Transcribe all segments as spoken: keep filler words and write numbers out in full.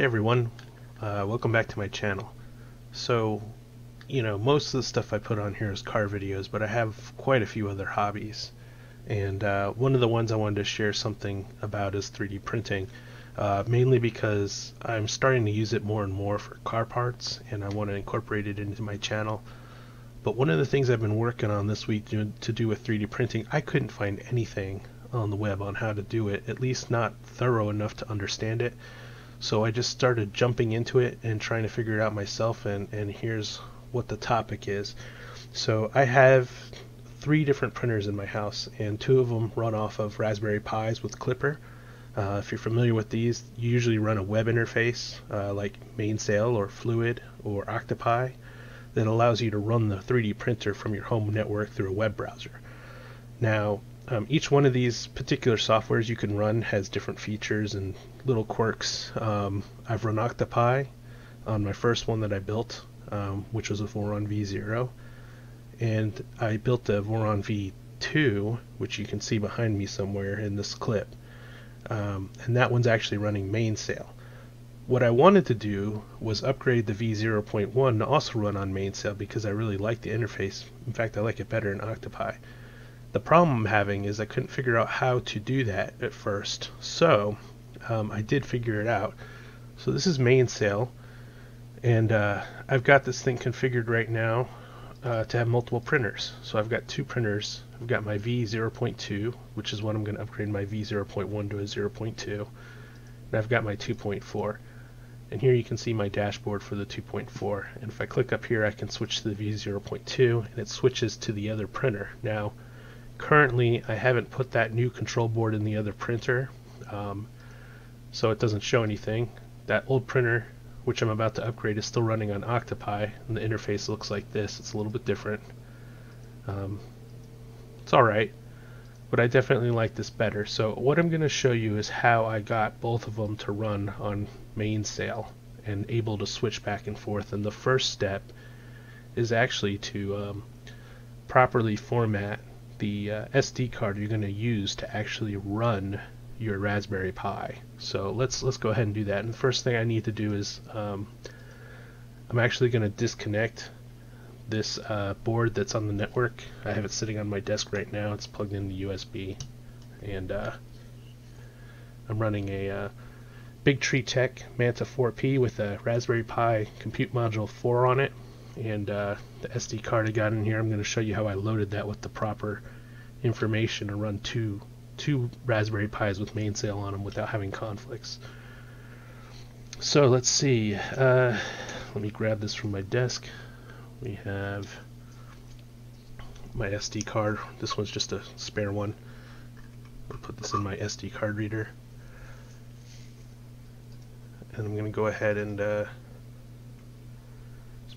Hey everyone, uh, welcome back to my channel. So, you know, most of the stuff I put on here is car videos, but I have quite a few other hobbies. And uh, one of the ones I wanted to share something about is three D printing, uh, mainly because I'm starting to use it more and more for car parts, and I want to incorporate it into my channel. But one of the things I've been working on this week to do with three D printing, I couldn't find anything on the web on how to do it, at least not thorough enough to understand it. So I just started jumping into it and trying to figure it out myself, and, and here's what the topic is. So I have three different printers in my house, and two of them run off of Raspberry Pis with Klipper. Uh, if you're familiar with these, you usually run a web interface uh, like Mainsail or Fluidd or Octopi that allows you to run the three D printer from your home network through a web browser. Now, Um, each one of these particular softwares you can run has different features and little quirks. Um, I've run Octopi on my first one that I built, um, which was a Voron v zero, and I built a Voron v two, which you can see behind me somewhere in this clip, um, and that one's actually running Mainsail. What I wanted to do was upgrade the v zero point one to also run on Mainsail because I really like the interface. In fact, I like it better in Octopi. The problem I'm having is I couldn't figure out how to do that at first, so um, I did figure it out. So this is Mainsail, and uh, I've got this thing configured right now uh, to have multiple printers. So I've got two printers. I've got my v zero point two, which is what I'm going to upgrade my v zero point one to a zero point two, and I've got my two point four. And here you can see my dashboard for the two point four, and if I click up here I can switch to the v zero point two, and it switches to the other printer. Now, currently, I haven't put that new control board in the other printer, um, so it doesn't show anything. That old printer, which I'm about to upgrade, is still running on Octopi, and the interface looks like this. It's a little bit different. Um, it's alright, but I definitely like this better. So what I'm going to show you is how I got both of them to run on Mainsail and able to switch back and forth. And the first step is actually to um, properly format the uh, S D card you're going to use to actually run your Raspberry Pi. So let's let's go ahead and do that. And the first thing I need to do is um, I'm actually going to disconnect this uh, board that's on the network. I have it sitting on my desk right now. It's plugged into U S B, and uh, I'm running a uh, BigTreeTech Manta four P with a Raspberry Pi Compute Module four on it. And uh, the S D card I got in here, I'm going to show you how I loaded that with the proper information and run two two Raspberry Pis with Mainsail on them without having conflicts. So let's see. Uh, let me grab this from my desk. We have my S D card. This one's just a spare one. I'll put this in my S D card reader, and I'm going to go ahead and Uh,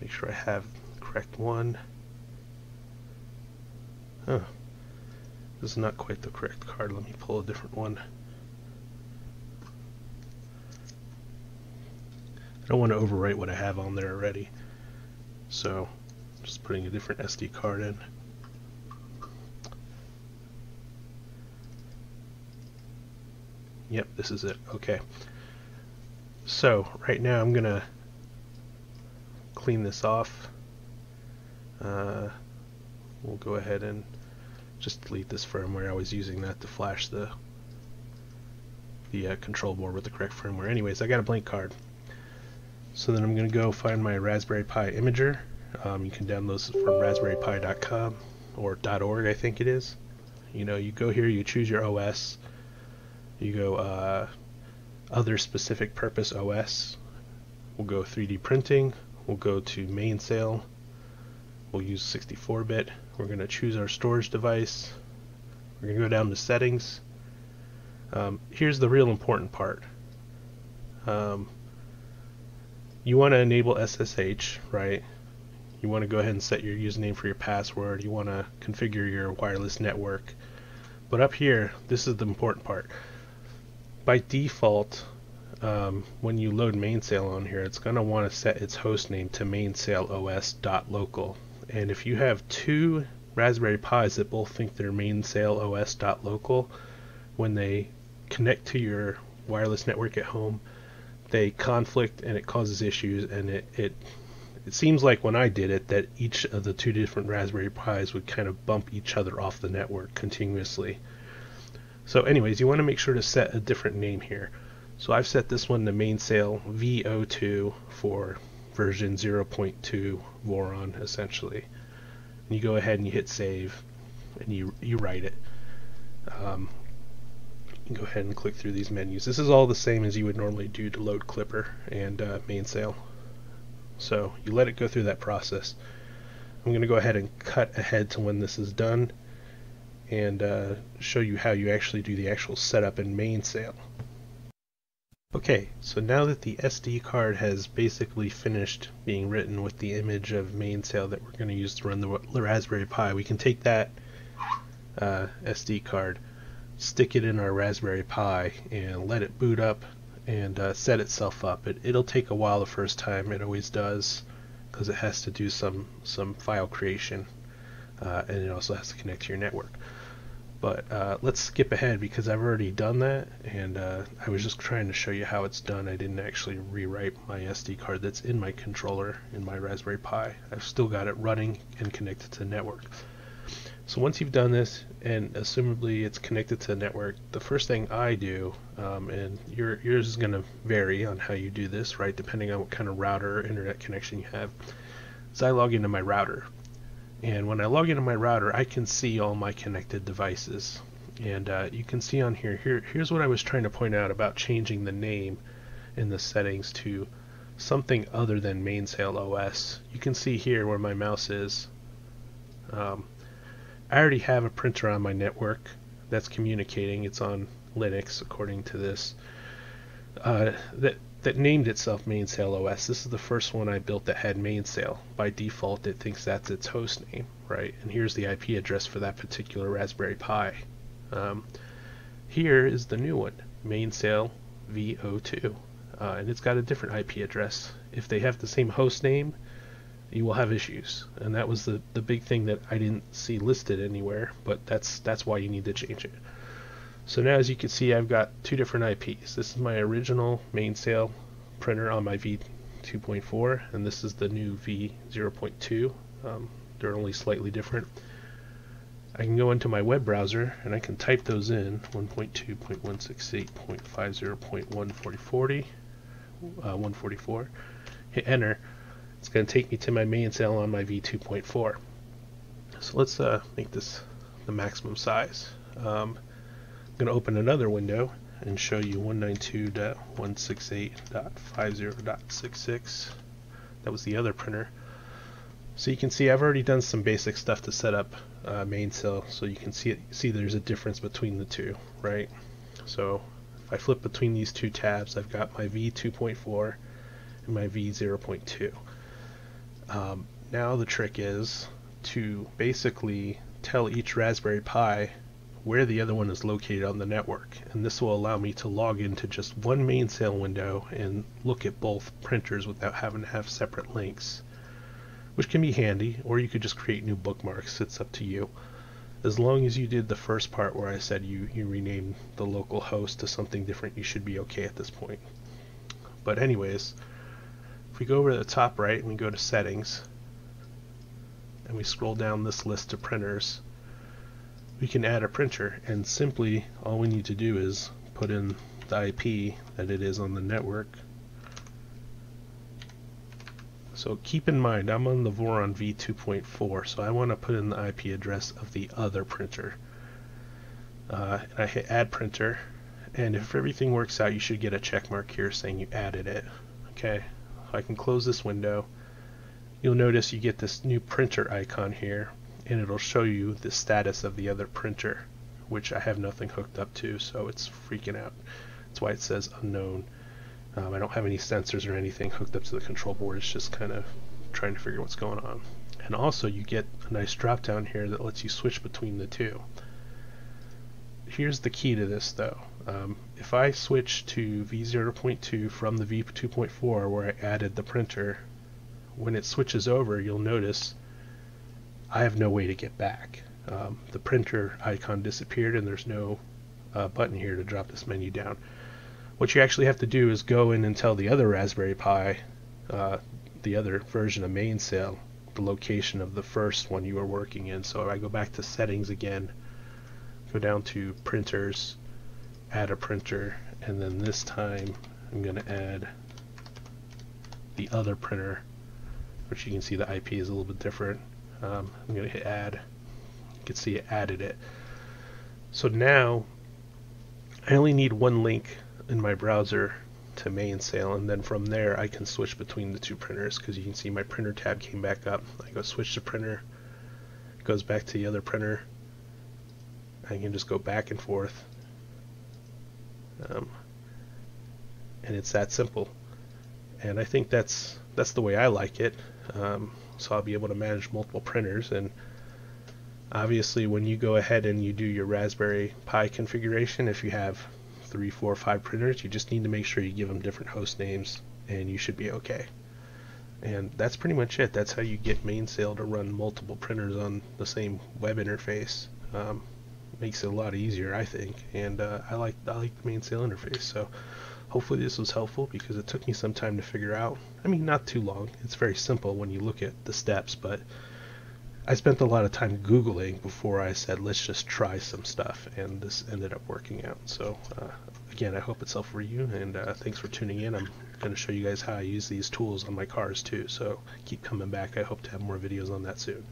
make sure I have the correct one. Huh. This is not quite the correct card. Let me pull a different one. I don't want to overwrite what I have on there already. So I'm just putting a different S D card in. Yep, this is it. Okay. So right now I'm going to clean this off. Uh, we'll go ahead and just delete this firmware. I was using that to flash the the uh, control board with the correct firmware. Anyways, I got a blank card. So then I'm going to go find my Raspberry Pi imager. Um, you can download this from raspberry pi dot com or .org, I think it is. You know, you go here, you choose your O S, you go uh, other specific purpose O S. We'll go three D printing. We'll go to Mainsail, we'll use sixty-four bit, we're going to choose our storage device, we're going to go down to settings. Um, here's the real important part. Um, you want to enable S S H, right? You want to go ahead and set your username for your password, you want to configure your wireless network. But up here, this is the important part. By default, Um, when you load Mainsail on here, it's going to want to set its host name to mainsail O S dot local. And if you have two Raspberry Pis that both think they're mainsail O S dot local, when they connect to your wireless network at home, they conflict and it causes issues, and it, it it seems like when I did it that each of the two different Raspberry Pis would kind of bump each other off the network continuously. So anyways, you want to make sure to set a different name here. So I've set this one to Mainsail v zero point two for version zero point two Voron essentially. And you go ahead and you hit save and you, you write it. Um, Go ahead and click through these menus. This is all the same as you would normally do to load Klipper and uh, Mainsail. So you let it go through that process. I'm going to go ahead and cut ahead to when this is done and uh, show you how you actually do the actual setup in Mainsail. Okay, so now that the S D card has basically finished being written with the image of Mainsail that we're going to use to run the Raspberry Pi, we can take that uh, S D card, stick it in our Raspberry Pi and let it boot up and uh, set itself up. It, it'll take a while the first time, it always does, because it has to do some some file creation uh, and it also has to connect to your network. But uh, let's skip ahead because I've already done that, and uh, I was just trying to show you how it's done. I didn't actually rewrite my S D card that's in my controller in my Raspberry Pi. I've still got it running and connected to the network. So once you've done this, and assumably it's connected to the network, the first thing I do, um, and your, yours is going to vary on how you do this, right, depending on what kind of router or internet connection you have, is I log into my router. And when I log into my router, I can see all my connected devices. And uh, you can see on here, here, here's what I was trying to point out about changing the name in the settings to something other than Mainsail O S. You can see here where my mouse is. Um, I already have a printer on my network that's communicating. It's on Linux, according to this, uh, that, that named itself Mainsail O S. This is the first one I built that had Mainsail. By default, it thinks that's its host name, right? And here's the I P address for that particular Raspberry Pi. Um, here is the new one, Mainsail v zero point two, uh, and it's got a different I P address. If they have the same host name, you will have issues, and that was the the big thing that I didn't see listed anywhere, but that's that's why you need to change it. So now, as you can see, I've got two different I Ps. This is my original Mainsail printer on my v two point four, and this is the new v zero point two. Um, they're only slightly different. I can go into my web browser and I can type those in: one point two dot one six eight dot five zero dot one forty forty, uh, one forty-four. Hit enter. It's going to take me to my Mainsail on my v two point four. So let's uh, make this the maximum size. Um, I'm going to open another window and show you one ninety-two dot one sixty-eight dot fifty dot sixty-six. That was the other printer. So you can see I've already done some basic stuff to set up uh, Mainsail, so you can see it, see there's a difference between the two, right? So if I flip between these two tabs, I've got my v two point four and my v zero point two. Um, now the trick is to basically tell each Raspberry Pi where the other one is located on the network, and this will allow me to log into just one Mainsail window and look at both printers without having to have separate links, which can be handy, or you could just create new bookmarks. It's up to you. As long as you did the first part where I said you, you renamed the local host to something different, you should be okay at this point. But anyways, we go over to the top right and we go to settings and we scroll down this list of printers, we can add a printer, and simply all we need to do is put in the I P that it is on the network. So keep in mind I'm on the Voron v two point four, so I want to put in the I P address of the other printer, uh, and I hit add printer, and if everything works out you should get a check mark here saying you added it. Okay, I can close this window. You'll notice you get this new printer icon here, and it'll show you the status of the other printer, which I have nothing hooked up to, so it's freaking out. That's why it says unknown. Um, I don't have any sensors or anything hooked up to the control board. It's just kind of trying to figure what's going on. And also you get a nice drop down here that lets you switch between the two. Here's the key to this though. Um, if I switch to v zero point two from the v two point four where I added the printer, when it switches over you'll notice I have no way to get back. Um, the printer icon disappeared and there's no uh, button here to drop this menu down. What you actually have to do is go in and tell the other Raspberry Pi, uh, the other version of Mainsail, the location of the first one you were working in. So I go back to settings again, go down to printers, add a printer, and then this time I'm going to add the other printer, which you can see the I P is a little bit different. Um, I'm going to hit add. You can see it added it. So now I only need one link in my browser to Mainsail, and then from there I can switch between the two printers, because you can see my printer tab came back up. I go switch to printer, it goes back to the other printer. I can just go back and forth, um, and it's that simple. And I think that's that's the way I like it. Um, so I'll be able to manage multiple printers. And obviously, when you go ahead and you do your Raspberry Pi configuration, if you have three, four, five printers, you just need to make sure you give them different host names, and you should be okay. And that's pretty much it. That's how you get Mainsail to run multiple printers on the same web interface. Um, makes it a lot easier, I think. And uh, I like I like the Mainsail interface. So hopefully this was helpful, because it took me some time to figure out. I mean, not too long. It's very simple when you look at the steps, but I spent a lot of time Googling before I said, let's just try some stuff, and this ended up working out. So uh, again, I hope it's helpful for you, and uh, thanks for tuning in. I'm going to show you guys how I use these tools on my cars too, so keep coming back. I hope to have more videos on that soon.